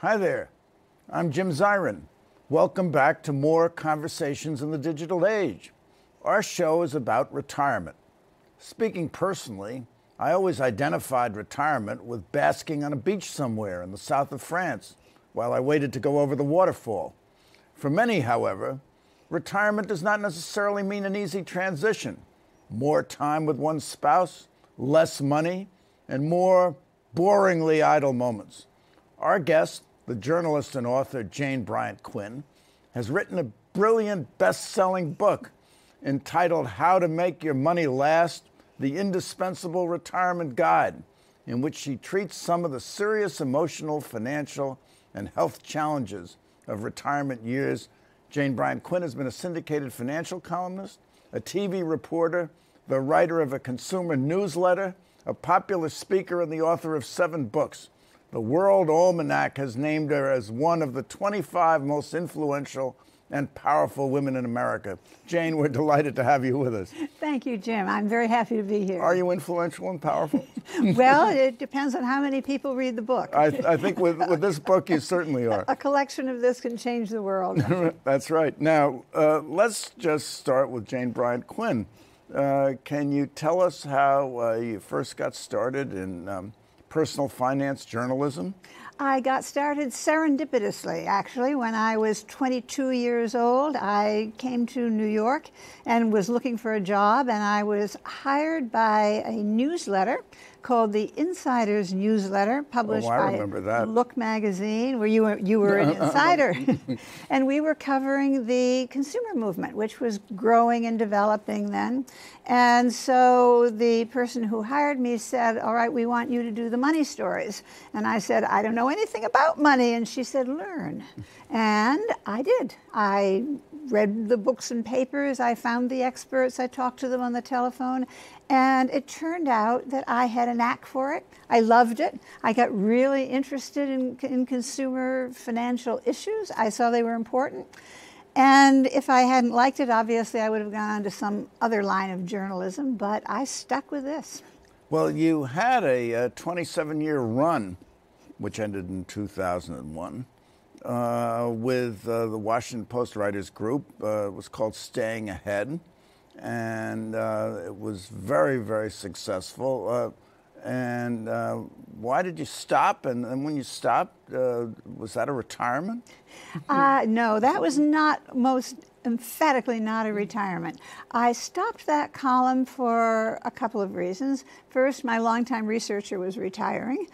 Hi there, I'm Jim Zirin. Welcome back to more Conversations in the Digital Age. Our show is about retirement. Speaking personally, I always identified retirement with basking on a beach somewhere in the south of France while I waited to go over the waterfall. For many, however, retirement does not necessarily mean an easy transition. More time with one's spouse, less money, and more boringly idle moments. Our guest, the journalist and author Jane Bryant Quinn, has written a brilliant best-selling book entitled How to Make Your Money Last: The Indispensable Retirement Guide, in which she treats some of the serious emotional, financial, and health challenges of retirement years. Jane Bryant Quinn has been a syndicated financial columnist, a TV reporter, the writer of a consumer newsletter, a popular speaker, and the author of 7 books. The World Almanac has named her as one of the 25 most influential and powerful women in America. Jane, we're delighted to have you with us. Thank you, Jim. I'm very happy to be here. Are you influential and powerful? Well, it depends on how many people read the book. I think with this book, you certainly are. A collection of this can change the world. That's right. Now, let's just start with Jane Bryant Quinn. Can you tell us how you first got started in personal finance journalism? I got started serendipitously, actually. When I was 22 years old, I came to New York and was looking for a job, and I was hired by a newsletter called the Insider's Newsletter, published by Look Magazine, where you were an insider. And we were covering the consumer movement, which was growing and developing then. And so the person who hired me said, all right, we want you to do the money stories. And I said, I don't know anything about money. And she said, learn. And I did. I read the books and papers. I found the experts. I talked to them on the telephone. And it turned out that I had a knack for it. I loved it. I got really interested in consumer financial issues. I saw they were important. And if I hadn't liked it, obviously, I would have gone on to some other line of journalism. But I stuck with this. Well, you had a 27-year run, which ended in 2001, with the Washington Post Writers Group. It was called Staying Ahead. And it was very, very successful. Why did you stop? And when you stopped, was that a retirement? No, that was not, most emphatically not a retirement. I stopped that column for a couple of reasons. First, my longtime researcher was retiring,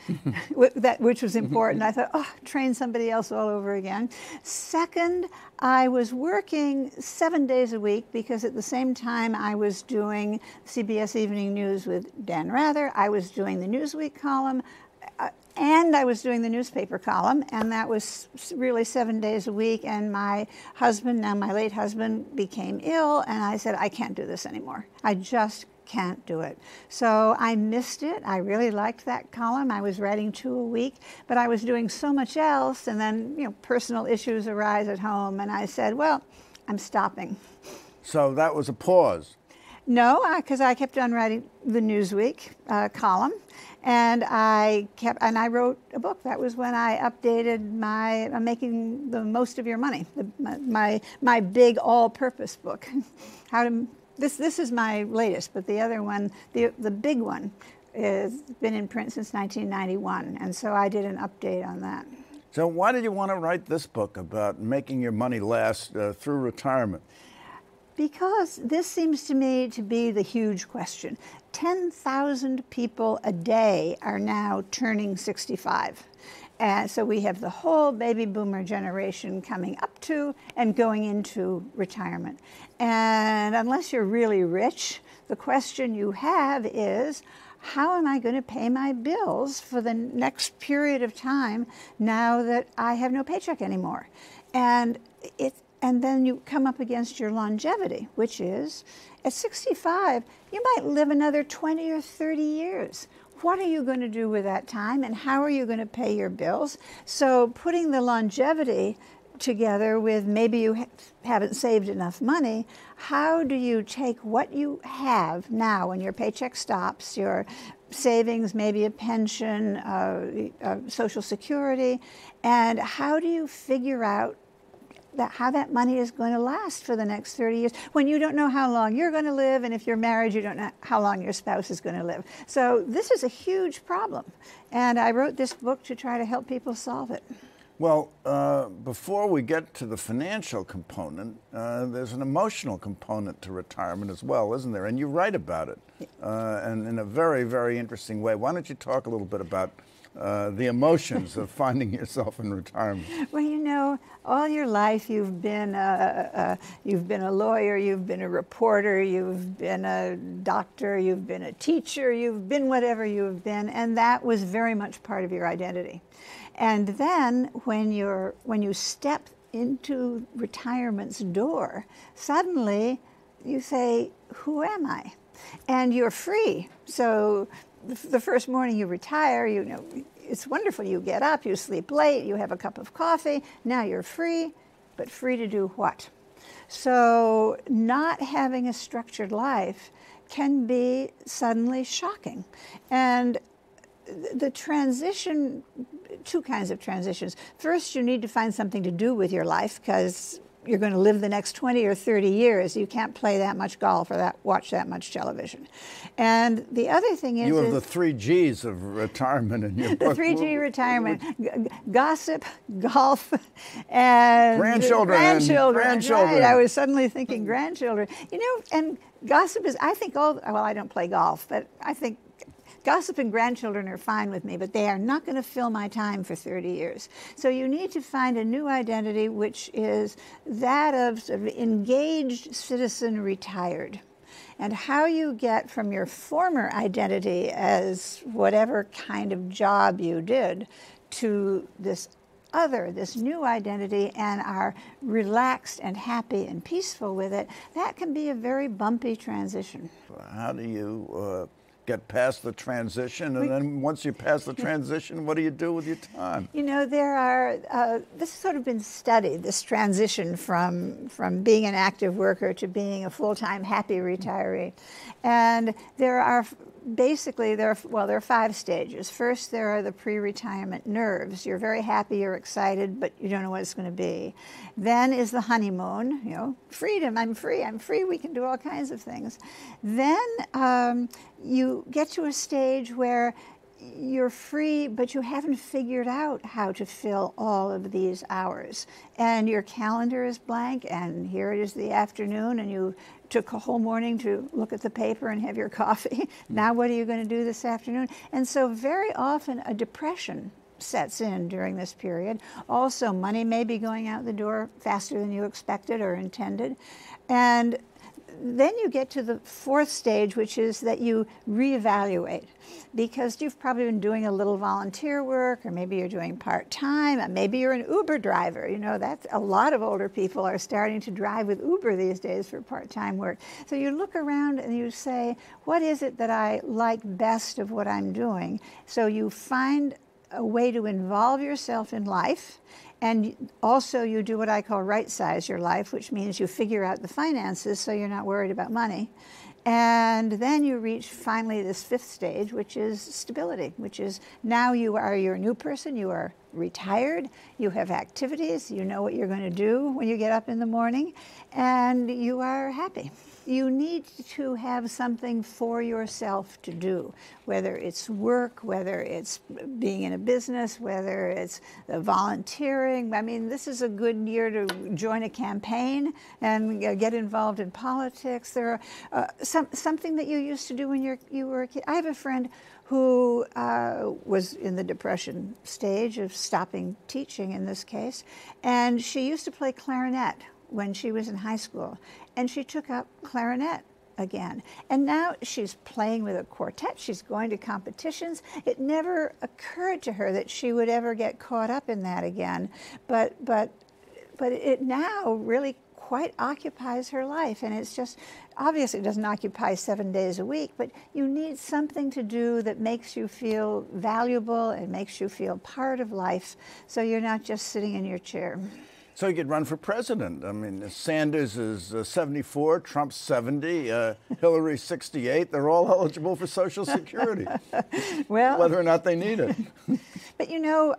which was important. I thought, oh, train somebody else all over again. Second, I was working 7 days a week because at the same time I was doing CBS Evening News with Dan Rather, I was doing the Newsweek column, and I was doing the newspaper column, and that was really 7 days a week. And my husband, now my late husband, became ill, and I said, I can't do this anymore. I just can't do it. So I missed it. I really liked that column. I was writing 2 a week, but I was doing so much else. And then, you know, personal issues arise at home, and I said, well, I'm stopping. So that was a pause. No, because I kept on writing the Newsweek column, and I wrote a book. That was when I updated my Making the Most of Your Money, my big all-purpose book. This is my latest, but the other one, the big one, has been in print since 1991, and so I did an update on that. So why did you want to write this book about making your money last through retirement? Because this seems to me to be the huge question. 10,000 people a day are now turning 65. And so we have the whole baby boomer generation coming up to and going into retirement. And unless you're really rich, the question you have is, how am I going to pay my bills for the next period of time now that I have no paycheck anymore? And then you come up against your longevity, which is, at 65, you might live another 20 or 30 years. What are you going to do with that time, and how are you going to pay your bills? So putting the longevity together with maybe you haven't saved enough money, how do you take what you have now when your paycheck stops, your savings, maybe a pension, Social Security, and how do you figure out how that money is going to last for the next 30 years when you don't know how long you're going to live, and if you're married, you don't know how long your spouse is going to live. So this is a huge problem, and I wrote this book to try to help people solve it. Well, before we get to the financial component, there's an emotional component to retirement as well, isn't there? And you write about it and in a very, very interesting way. Why don't you talk a little bit about the emotions of finding yourself in retirement? Well, you know, all your life you've been a lawyer, you've been a reporter, you've been a doctor, you've been a teacher, you've been whatever you've been, and that was very much part of your identity. And then when you step into retirement's door, suddenly you say, "Who am I?" And you're free. So the first morning you retire, you know, it's wonderful. You get up, you sleep late, you have a cup of coffee. Now you're free, but free to do what? So not having a structured life can be suddenly shocking. And the transition, two kinds of transitions. First, you need to find something to do with your life, because you're going to live the next 20 or 30 years. You can't play that much golf or watch that much television. And the other thing is, you have the three G's of retirement in your book. The 3G retirement: gossip, golf, and grandchildren. Grandchildren. Right? I was suddenly thinking grandchildren. You know, and gossip is, I think all, well, I don't play golf, but I think gossip and grandchildren are fine with me, but they are not going to fill my time for 30 years. So you need to find a new identity, which is that of sort of engaged citizen retired. And how you get from your former identity as whatever kind of job you did to this other, this new identity, and are relaxed and happy and peaceful with it, that can be a very bumpy transition. How do you get past the transition, and then once you pass the transition, what do you do with your time? You know, there are, this has sort of been studied, this transition from being an active worker to being a full-time happy retiree. And there are, basically, there are five stages. First, there are the pre-retirement nerves. You're very happy, you're excited, but you don't know what it's going to be. Then is the honeymoon, you know, freedom, I'm free, we can do all kinds of things. Then you get to a stage where you're free, but you haven't figured out how to fill all of these hours. And your calendar is blank, and here it is the afternoon, and you took a whole morning to look at the paper and have your coffee. Now what are you going to do this afternoon? And so very often a depression sets in during this period. Also, money may be going out the door faster than you expected or intended. And then you get to the fourth stage, which is that you reevaluate, because you've probably been doing a little volunteer work, or maybe you're doing part-time, and maybe you're an Uber driver. You know, that's a lot of older people are starting to drive with Uber these days for part-time work. So you look around and you say, what is it that I like best of what I'm doing? So you find a way to involve yourself in life. And also you do what I call right-size your life, which means you figure out the finances so you're not worried about money. And then you reach finally this fifth stage, which is stability, which is now you are your new person, you are retired, you have activities, you know what you're going to do when you get up in the morning, and you are happy. You need to have something for yourself to do, whether it's work, whether it's being in a business, whether it's volunteering. I mean, this is a good year to join a campaign and get involved in politics. There are something that you used to do when you were a kid. I have a friend who was in the depression stage of stopping teaching in this case, and she used to play clarinet when she was in high school, and she took up clarinet again. And now she's playing with a quartet, she's going to competitions. It never occurred to her that she would ever get caught up in that again, but it now really quite occupies her life, and it's just, obviously it doesn't occupy 7 days a week, but you need something to do that makes you feel valuable and makes you feel part of life, so you're not just sitting in your chair. So he could run for president. I mean, Sanders is 74, Trump 70, Hillary 68. They're all eligible for Social Security, well, whether or not they need it. But, you know,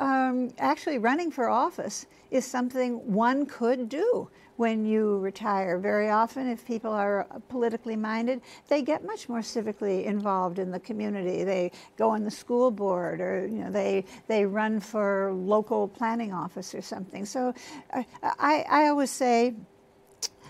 actually running for office is something one could do when you retire. Very often, if people are politically minded, they get much more civically involved in the community. They go on the school board, or you know, they run for local planning office or something. So I always say,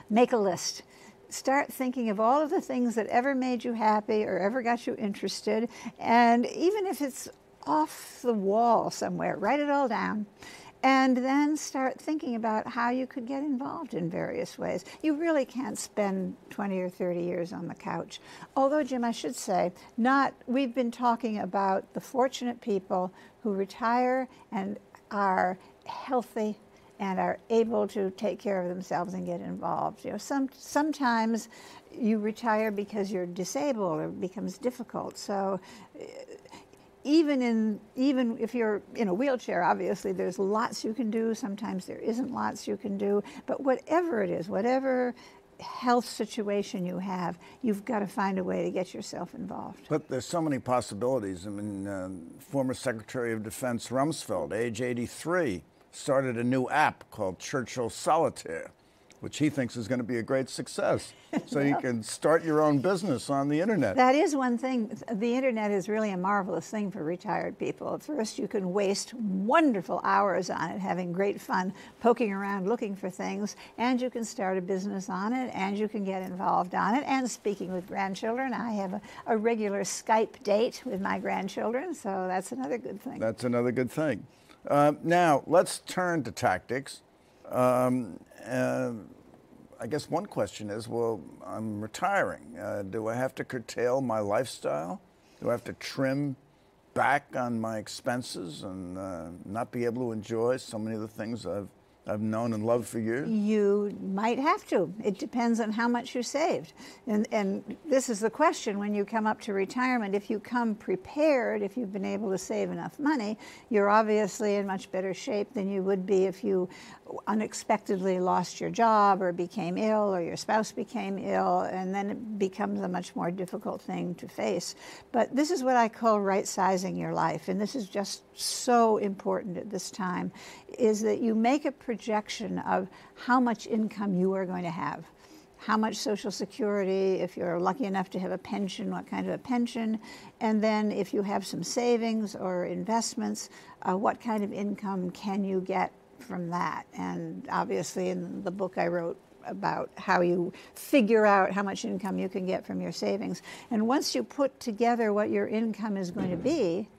make a list. Start thinking of all of the things that ever made you happy or ever got you interested. And even if it's off the wall somewhere, write it all down. And then start thinking about how you could get involved in various ways. You really can't spend 20 or 30 years on the couch. Although, Jim, I should say, we've been talking about the fortunate people who retire and are healthy and are able to take care of themselves and get involved. You know, sometimes you retire because you're disabled or it becomes difficult. So, even if you're in a wheelchair, obviously there's lots you can do. Sometimes there isn't lots you can do. But whatever it is, whatever health situation you have, you've got to find a way to get yourself involved. But there's so many possibilities. I mean, former Secretary of Defense Rumsfeld, age 83, started a new app called Churchill Solitaire, which he thinks is going to be a great success. So you can start your own business on the internet. That is one thing. The internet is really a marvelous thing for retired people. First, you can waste wonderful hours on it, having great fun, poking around, looking for things. And you can start a business on it, and you can get involved on it. And speaking with grandchildren, I have a regular Skype date with my grandchildren. So that's another good thing. That's another good thing. Now, let's turn to tactics. I guess one question is, well, I'm retiring. Do I have to curtail my lifestyle? Do I have to trim back on my expenses and not be able to enjoy so many of the things I've known and loved for years? You might have to. It depends on how much you saved. And this is the question when you come up to retirement. If you come prepared, if you've been able to save enough money, you're obviously in much better shape than you would be if you unexpectedly lost your job or became ill or your spouse became ill, and then it becomes a much more difficult thing to face. But this is what I call right-sizing your life, and this is just so important at this time, is that you make a projection of how much income you are going to have, how much Social Security, if you're lucky enough to have a pension, what kind of a pension, and then if you have some savings or investments, what kind of income can you get from that? And obviously in the book I wrote about how you figure out how much income you can get from your savings. And once you put together what your income is going to be,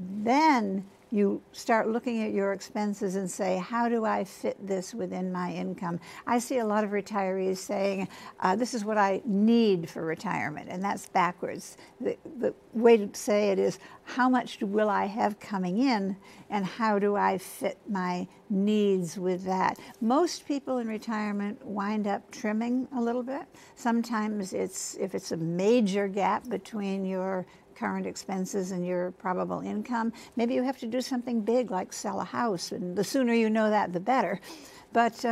then you start looking at your expenses and say, how do I fit this within my income? I see a lot of retirees saying, this is what I need for retirement, and that's backwards. The way to say it is, how much will I have coming in, and how do I fit my needs with that? Most people in retirement wind up trimming a little bit. Sometimes it's, if it's a major gap between your current expenses and your probable income, maybe you have to do something big like sell a house, and the sooner you know that, the better. But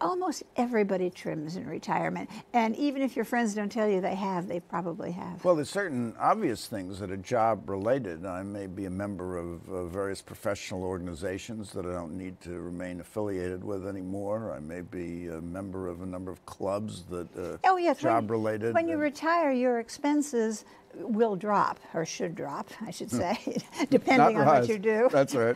almost everybody trims in retirement, and even if your friends don't tell you they have, they probably have. Well, there's certain obvious things that are job related. I may be a member of various professional organizations that I don't need to remain affiliated with anymore. I may be a member of a number of clubs that are job related. When you retire, your expenses will drop, or should drop, I should say, depending on what you do. That's right.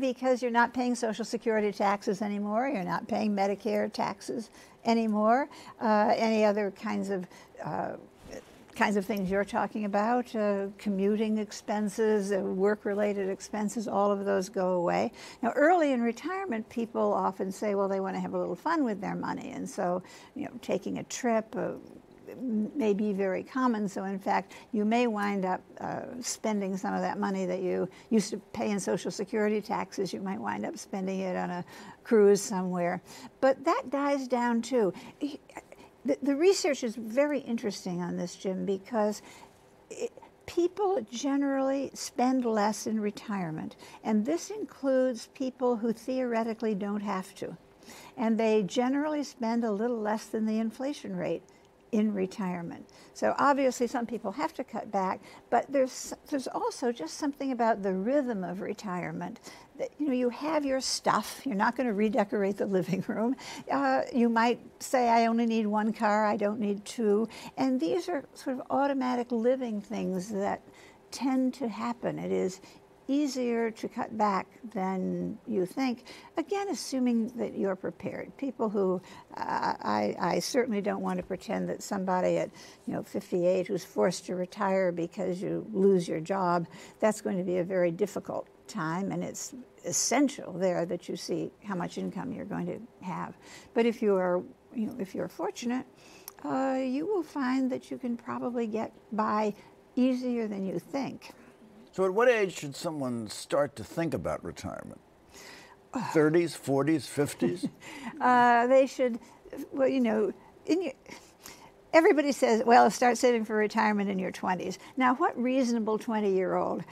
Because you're not paying Social Security taxes anymore, you're not paying Medicare taxes anymore, any other kinds of things you're talking about, commuting expenses, work-related expenses, all of those go away. Now, early in retirement, people often say, well, they want to have a little fun with their money, and so, you know, taking a trip, may be very common. So in fact, you may wind up spending some of that money that you used to pay in Social Security taxes. You might wind up spending it on a cruise somewhere. But that dies down too. The research is very interesting on this, Jim, because people generally spend less in retirement, and this includes people who theoretically don't have to. And they generally spend a little less than the inflation rate in retirement. So obviously some people have to cut back, but there's also just something about the rhythm of retirement. You know, you have your stuff. You're not going to redecorate the living room. You might say, I only need one car, I don't need two. And these are sort of automatic living things that tend to happen. It is easier to cut back than you think, again, assuming that you're prepared. People who, I certainly don't want to pretend that somebody at 58 who's forced to retire because you lose your job, that's going to be a very difficult time, and it's essential there that you see how much income you're going to have. But if you are, if you're fortunate, you will find that you can probably get by easier than you think. So at what age should someone start to think about retirement? 30s, 40s, 50s? They should, well, everybody says, well, start saving for retirement in your 20s. Now, what reasonable 20-year-old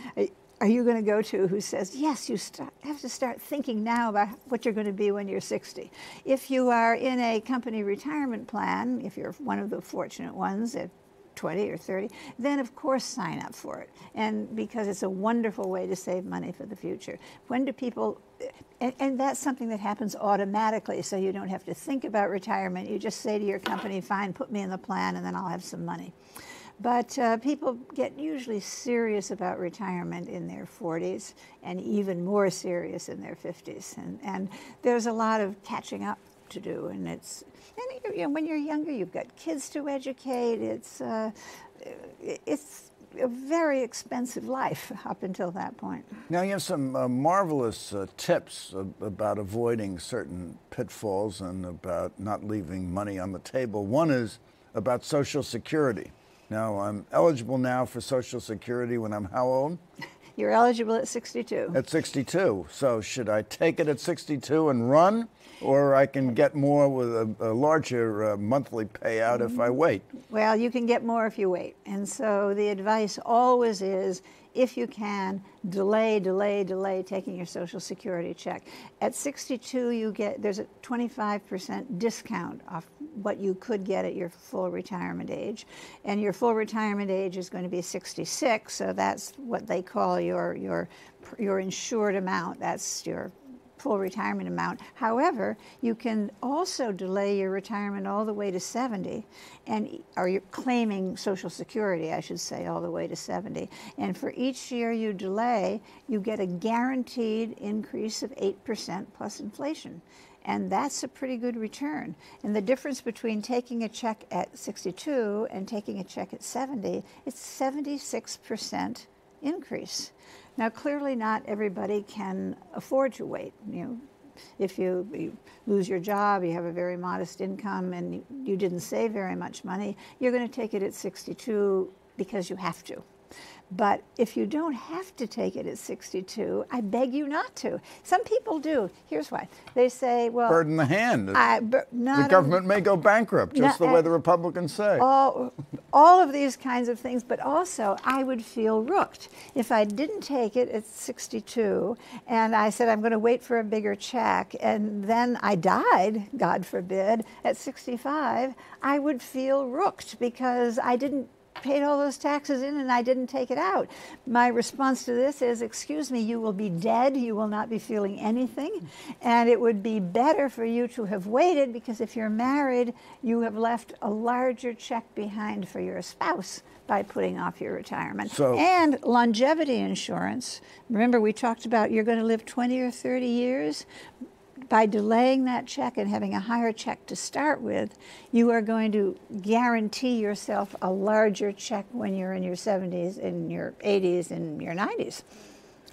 are you going to go to who says, yes, you have to start thinking now about what you're going to be when you're 60? If you are in a company retirement plan, if you're one of the fortunate ones at 20 or 30, then of course sign up for it, and because it's a wonderful way to save money for the future. When do people, and that's something that happens automatically, so you don't have to think about retirement. You just say to your company, fine, put me in the plan, and then I'll have some money. But people get usually serious about retirement in their 40s, and even more serious in their 50s, and there's a lot of catching up to do, and it's, and when you're younger, you've got kids to educate. It's a very expensive life up until that point. Now you have some marvelous tips about avoiding certain pitfalls and about not leaving money on the table. One is about Social Security. Now I'm eligible now for Social Security when I'm how old? You're eligible at 62. At 62. So should I take it at 62 and run? Or I can get more with a larger monthly payout if I wait? Well, you can get more if you wait. And so the advice always is, if you can, delay, delay, delay taking your Social Security check. At 62, you get, there's a 25% discount off what you could get at your full retirement age. And your full retirement age is going to be 66, so that's what they call your insured amount. That's your full retirement amount. However, you can also delay your retirement all the way to 70, and or you're claiming Social Security, I should say, all the way to 70. And for each year you delay, you get a guaranteed increase of 8% plus inflation. And that's a pretty good return. And the difference between taking a check at 62 and taking a check at 70, it's 76% increase. Now, clearly not everybody can afford to wait. If you lose your job, you have a very modest income, and you didn't save very much money, you're going to take it at 62 because you have to. But if you don't have to take it at 62, I beg you not to. Some people do. Here's why. They say, well, bird in the hand. The government may go bankrupt, just the way the Republicans say. All of these kinds of things, but also I would feel rooked if I didn't take it at 62 and I said I'm going to wait for a bigger check, and then I died, God forbid, at 65, I would feel rooked because I didn't paid all those taxes in and I didn't take it out. My response to this is, excuse me, you will be dead, you will not be feeling anything, and it would be better for you to have waited, because if you're married, you have left a larger check behind for your spouse by putting off your retirement. So, and longevity insurance. Remember, we talked about you're going to live 20 or 30 years. By delaying that check and having a higher check to start with, you are going to guarantee yourself a larger check when you're in your 70s, in your 80s, and your 90s.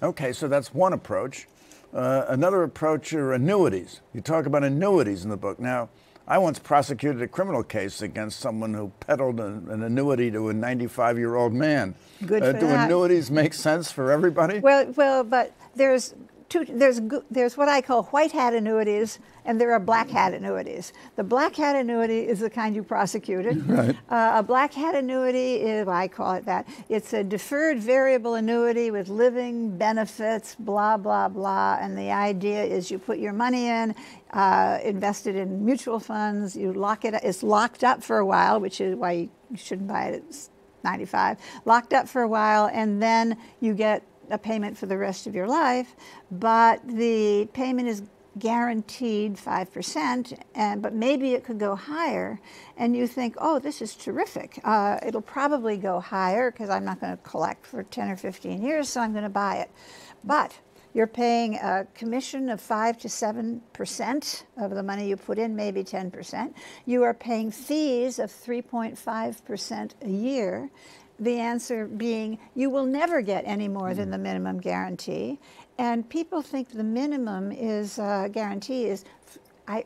Okay, so that's one approach. Another approach are annuities. You talk about annuities in the book. Now, I once prosecuted a criminal case against someone who peddled an annuity to a 95-year-old man. Good for that. Do annuities make sense for everybody? Well, but there's there's what I call white hat annuities, and there are black hat annuities. The black hat annuity is the kind you prosecuted. Right. A black hat annuity is, I call it that, it's a deferred variable annuity with living benefits, blah, blah, blah. And the idea is you put your money in, invested in mutual funds, you lock it up, it's locked up for a while, which is why you shouldn't buy it at 95, locked up for a while, and then you get a payment for the rest of your life, but the payment is guaranteed 5%, but maybe it could go higher, and you think, oh, this is terrific. It'll probably go higher because I'm not going to collect for 10 or 15 years, so I'm going to buy it. But you're paying a commission of 5 to 7% of the money you put in, maybe 10%. You are paying fees of 3.5% a year. The answer being, you will never get any more than the minimum guarantee. And people think the minimum is guarantee is, I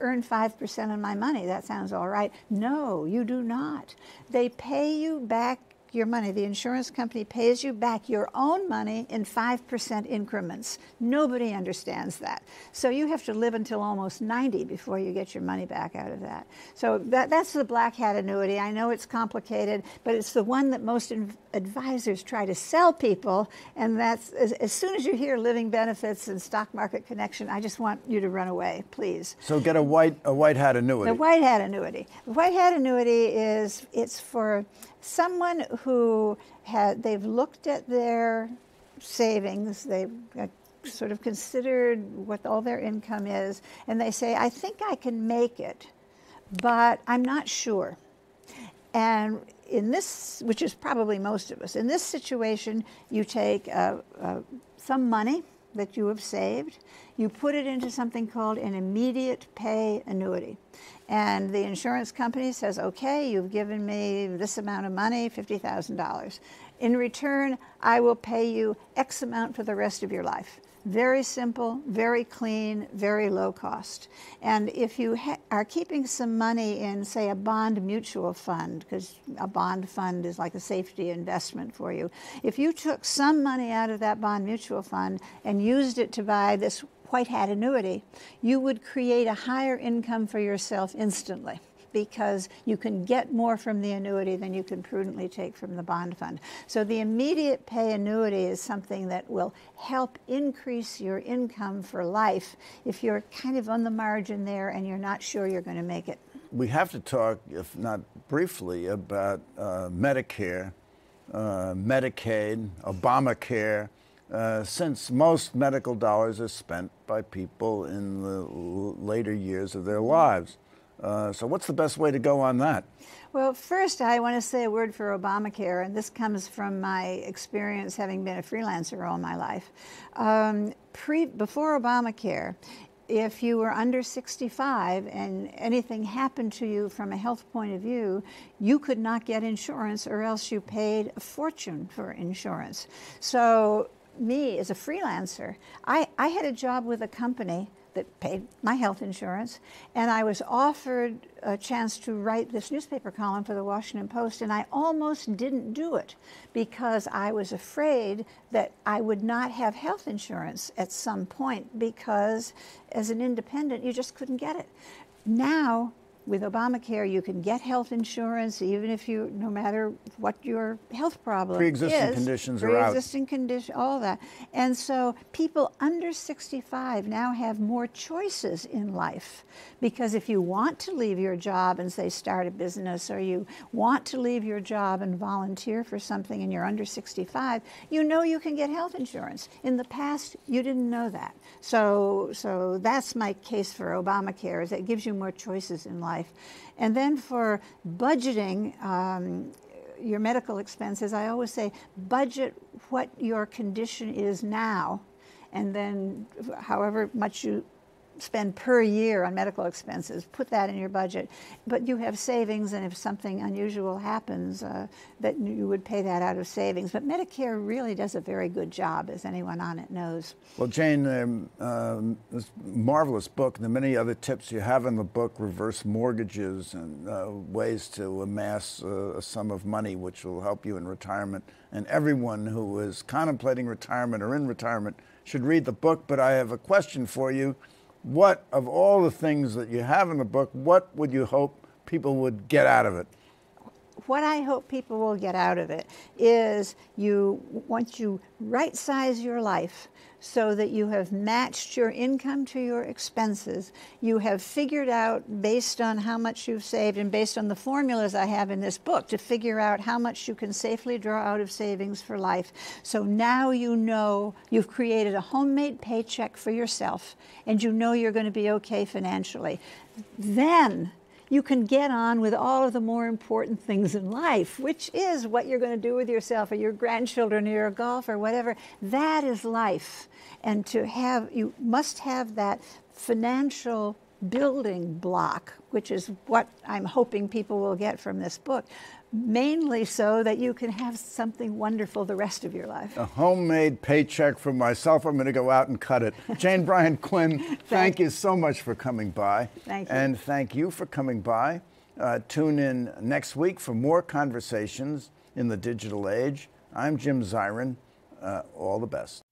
earn 5% of my money. That sounds all right. No, you do not. They pay you back your money. The insurance company pays you back your own money in 5% increments. Nobody understands that. So you have to live until almost 90 before you get your money back out of that. So that's the black hat annuity. I know it's complicated, but it's the one that most advisors try to sell people. And that's, as soon as you hear living benefits and stock market connection, I just want you to run away, please. So get a white hat annuity. The white hat annuity. The white hat annuity is, it's for someone who they've looked at their savings, they've sort of considered what all their income is, and they say, I think I can make it, but I'm not sure. And in this, which is probably most of us, in this situation, you take some money that you have saved, you put it into something called an immediate pay annuity. And the insurance company says, okay, you've given me this amount of money, $50,000. In return, I will pay you X amount for the rest of your life. Very simple, very clean, very low cost. And if you are keeping some money in, say, a bond mutual fund, because a bond fund is like a safety investment for you, if you took some money out of that bond mutual fund and used it to buy this white hat annuity, you would create a higher income for yourself instantly, because you can get more from the annuity than you can prudently take from the bond fund. So the immediate pay annuity is something that will help increase your income for life if you're kind of on the margin there and you're not sure you're going to make it. We have to talk, if not briefly, about Medicare, Medicaid, Obamacare, since most medical dollars are spent by people in the later years of their lives. So what's the best way to go on that? Well, first, I want to say a word for Obamacare, and this comes from my experience having been a freelancer all my life. Before Obamacare, if you were under 65 and anything happened to you from a health point of view, you could not get insurance, or else you paid a fortune for insurance. So me, as a freelancer, I had a job with a company that paid my health insurance, and I was offered a chance to write this newspaper column for the Washington Post, and I almost didn't do it because I was afraid that I would not have health insurance at some point, because as an independent, you just couldn't get it. Now, with Obamacare, you can get health insurance even if you, no matter what your health problem is. Pre-existing conditions are out. Pre-existing conditions, all that. And so people under 65 now have more choices in life, because if you want to leave your job and, say, start a business, or you want to leave your job and volunteer for something and you're under 65, you know you can get health insurance. In the past, you didn't know that. So that's my case for Obamacare, is it gives you more choices in life. And then for budgeting your medical expenses, I always say budget what your condition is now, and then however much you spend per year on medical expenses, put that in your budget. But you have savings, and if something unusual happens, that you would pay that out of savings. But Medicare really does a very good job, as anyone on it knows. Well, Jane, this marvelous book, and the many other tips you have in the book, reverse mortgages and ways to amass a sum of money which will help you in retirement. And everyone who is contemplating retirement or in retirement should read the book, but I have a question for you. What, of all the things that you have in the book, what would you hope people would get out of it? What I hope people will get out of it is once you right-size your life so that you have matched your income to your expenses, you have figured out, based on how much you've saved and based on the formulas I have in this book, to figure out how much you can safely draw out of savings for life. So now you know you've created a homemade paycheck for yourself, and you know you're going to be okay financially. Then you can get on with all of the more important things in life, which is what you're going to do with yourself or your grandchildren or your golf or whatever. That is life. And to have, you must have that financial building block, which is what I'm hoping people will get from this book, mainly so that you can have something wonderful the rest of your life. A homemade paycheck for myself. I'm going to go out and cut it. Jane Bryant Quinn, thank you so much for coming by. Thank you. And thank you for coming by. Tune in next week for more conversations in the digital age. I'm Jim Zirin. All the best.